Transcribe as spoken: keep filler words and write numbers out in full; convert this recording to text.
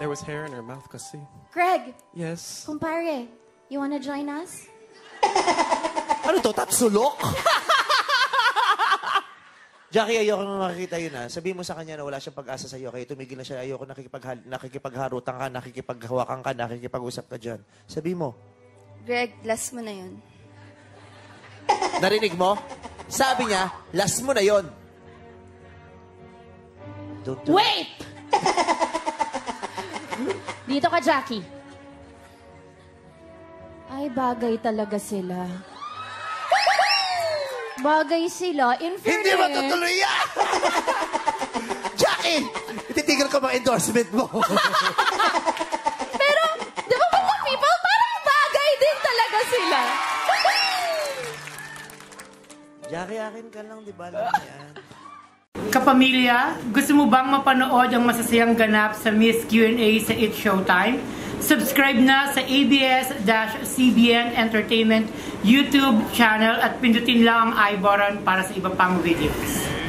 There was hair in her mouth kasi. Greg! Yes? Kumpare, you wanna join us? Ano to? Tapsulok? Jackie, ayoko na makikita yun, ha? Sabihin mo sa kanya na wala siyang pag-asa sa'yo. Kaya tumigil na siya. Ayoko nakikipagharutang ka, nakikipaghawakan ka, nakikipag-usap ka dyan. Sabihin mo. Greg, last mo na yun. Narinig mo? Sabi niya, last mo na yun. Don't, don't. Wait! Dito ka, Jackie. Ay, bagay talaga sila. Bagay sila. In fairness, hindi matutuloy yan! Jackie! Ititigil ko mga endorsement mo. Pero, di ba mga people, parang bagay din talaga sila. Jackie, akin ka lang, di ba? Alam yan. Kapamilya, gusto mo bang mapanood ang masasayang ganap sa Miss Q and A sa It's Showtime? Subscribe na sa A B S C B N Entertainment YouTube channel at pindutin lang ang i-button para sa iba pang videos.